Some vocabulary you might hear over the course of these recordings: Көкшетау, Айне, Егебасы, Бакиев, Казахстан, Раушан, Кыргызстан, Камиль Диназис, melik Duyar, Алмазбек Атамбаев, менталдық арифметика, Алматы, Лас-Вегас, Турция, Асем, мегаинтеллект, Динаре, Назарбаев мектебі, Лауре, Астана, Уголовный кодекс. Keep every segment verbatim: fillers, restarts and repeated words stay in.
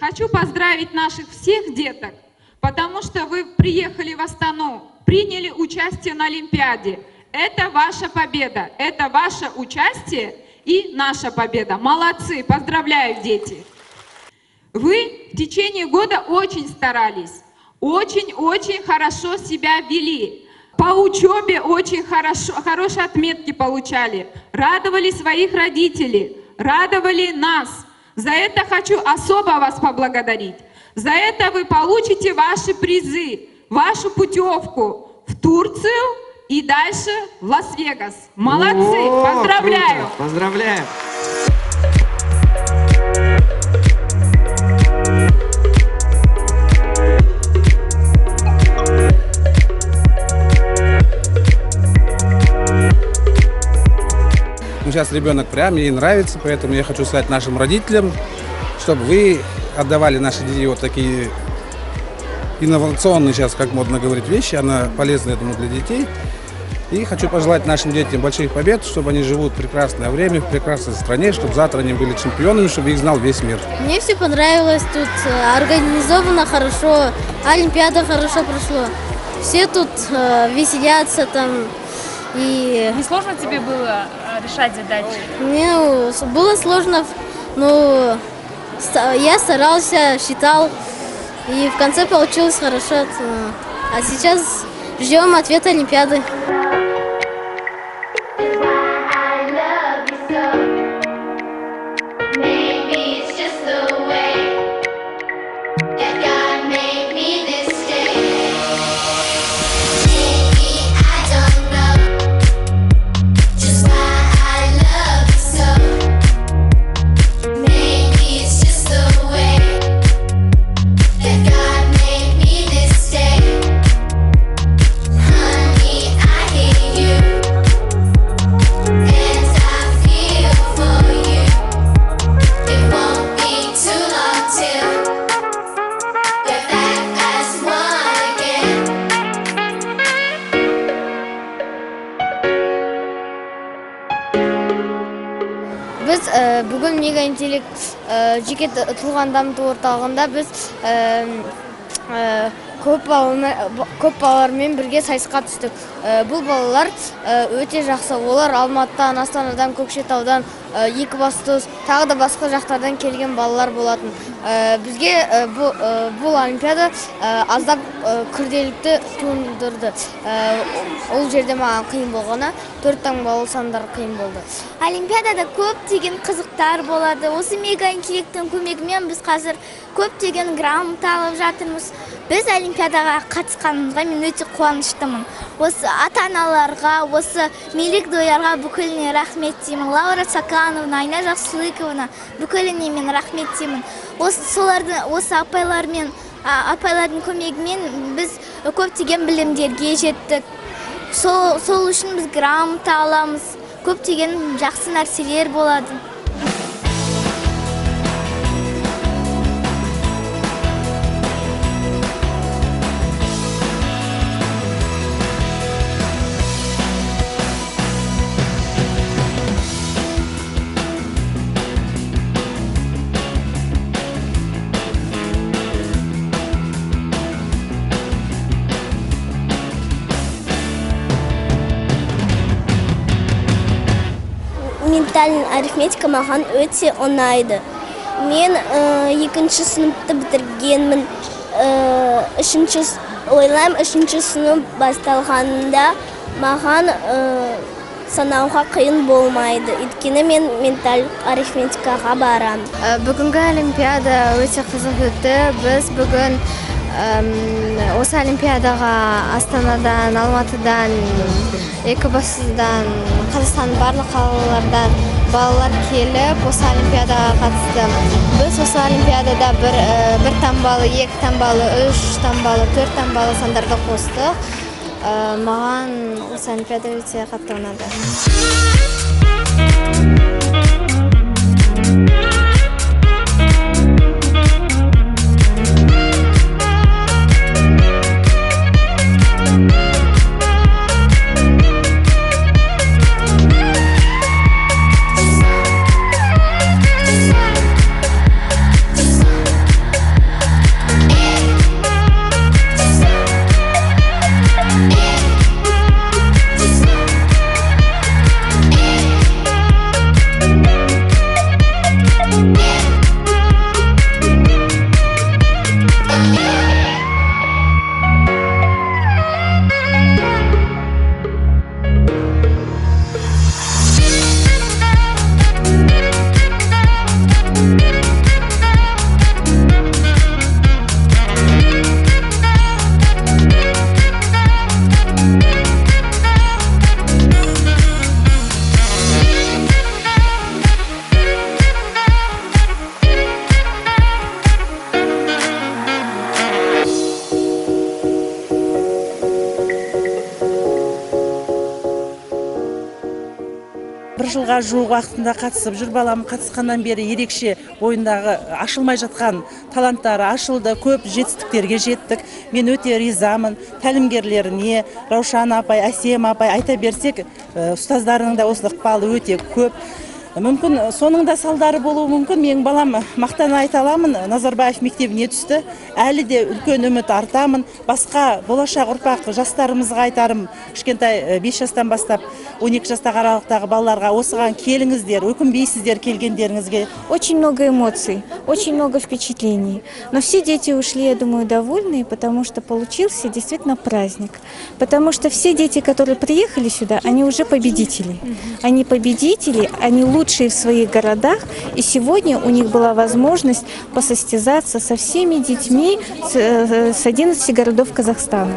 Хочу поздравить наших всех деток, потому что вы приехали в Астану, приняли участие на Олимпиаде. Это ваша победа, это ваше участие и наша победа. Молодцы, поздравляю, дети! Вы в течение года очень старались, очень-очень хорошо себя вели. По учебе очень хорошо, хорошие отметки получали, радовали своих родителей, радовали нас. За это хочу особо вас поблагодарить. За это вы получите ваши призы, вашу путевку в Турцию и дальше в Лас-Вегас. Молодцы! О, поздравляю! Круто. Поздравляю! Сейчас ребенок прям ей нравится, поэтому я хочу сказать нашим родителям, чтобы вы отдавали наши дети вот такие инновационные, сейчас как модно говорить, вещи, она полезна этому для детей. И хочу пожелать нашим детям больших побед, чтобы они живут в прекрасное время, в прекрасной стране, чтобы завтра они были чемпионами, чтобы их знал весь мир. Мне все понравилось тут, организовано хорошо, Олимпиада хорошо прошла, все тут веселятся там. И... Не сложно тебе было решать задачи? Мне было сложно, но я старался, считал, и в конце получилось хорошо. А сейчас ждем ответа Олимпиады. Бүгін мегаинтеллект жеке тұлғаны дамыту орталығында біз көп балалармен бірге сайысқа түстік. Бұл балалар өте жақсы. Олар Алматыдан, Астанадан, Көкшетаудан, Егебасы, тағы да басқа жақтардан келген балалар болатын. Бізге бұл олимпиада аздап күрделілікті туындырды. Ол жерде маған қиын болғаны, төрт таңбалы сандар қиын болды. Олимпиадада көптеген қызықтар болады. Осы мегаинтеллекттің көмегімен біз қазір көптеген грамота алып жатырмыз. Біз олимпиадаға қатысқанымызға мен өте қуаныштымын. Осы ата-аналарға, осы мелік доярға бүкіліне рахмет деймін. Лауре Сакановна, Айне Жақсылықовна бүкіліне мен рахмет деймін. Осы апайлармен, апайлардың көмегімен біз көптеген білімдерге жеттік. Сол үшін біз грамота аламыз. Көптеген жақсы нәрселер болады. Арифметика маған өте онайды. Мен екінші сыныпты бітіргенмін. Ойлайым, үшінші сынып басталғанында маған санауға қиын болмайды. Өйткені мен менталдық арифметикаға барам. Бүгінгі олимпиада өте қызық өтті. Біз бүгін осы олимпиадаға Астанадан, Алматыдан, Егебасыдан, Казахстанның барлық қалалардан балалар келіп, осы олимпиадаға қатысты. Біз осы олимпиадада бір тамбалы, екі тамбалы, үш тамбалы, төрт тамбалы сандарды қостық. Маған осы олимпиада өте қатты ұнады. Жылға жуық уақытында қатысып жүр балам. Қатысқаннан бері ерекше ойындағы ашылмай жатқан таланттары ашылды, көп жетістіктерге жеттік. Мен өте ризамын тәлімгерлеріне, Раушан апай, Асем апай, айта берсек, ұстаздарының да осы ықпалы өте көп. Мүмкін соның да салдары болуы мүмкін. Мен балам мақтан айта аламын, Назарбаев мектебіне түсті. Әлі де үлкен үміт артамын. Басқа болашақ ұрпақ жастарымызға айтарым, кішкентай бес жастан бастап он екі жастағы аралықтағы балаларға осыған келіңіздер, өкінбейсіздер келгендеріңізге. Очень много эмоций, очень много впечатлений. Но все дети ушли, я думаю, довольны, потому что получился действительно праздник. Потому что все дети, которые приехали сюда, они уже победители. Они победители, они лучшие. Лучшие в своих городах, и сегодня у них была возможность посостязаться со всеми детьми с одиннадцати городов Казахстана.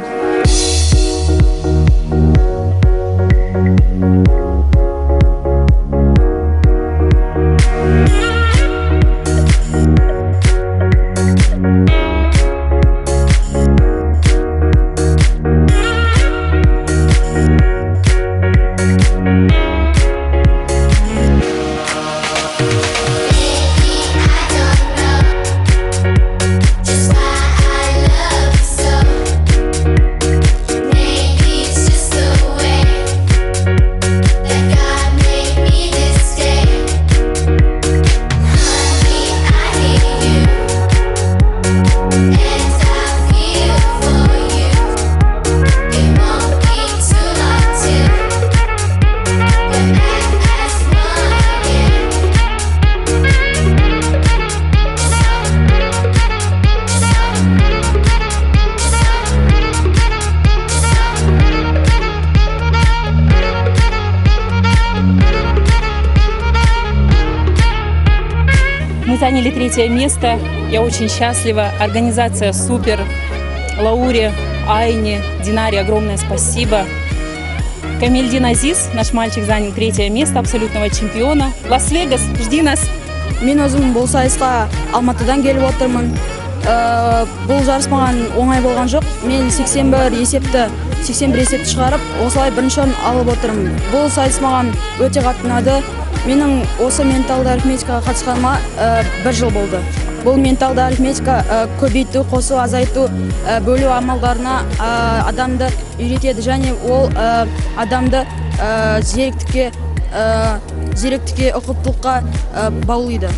Заняли третье место. Я очень счастлива. Организация супер. Лауре, Айне, Динаре огромное спасибо. Камиль Диназис, наш мальчик, занял третье место абсолютного чемпиона. Лас-Вегас, жди нас. Мен өзім бұл сайысқа Алматыдан келіп отырмын. Бұл жарыс маған оңай болған жоқ. Мен сексен бір есепті, сексен бір есепті шығарып, осылай бірінші орын алып отырмын. Бұл сайыс маған өте қатты ұнады. Менің осы менталды арифметикаға қатысқаныма бір жыл болды. Бұл менталды арифметика көбейту, қосу, азайту, бөлу амалдарына адамды үйретеді және ол адамды зеректікке, зеректікке, ұқыптылыққа баулиды.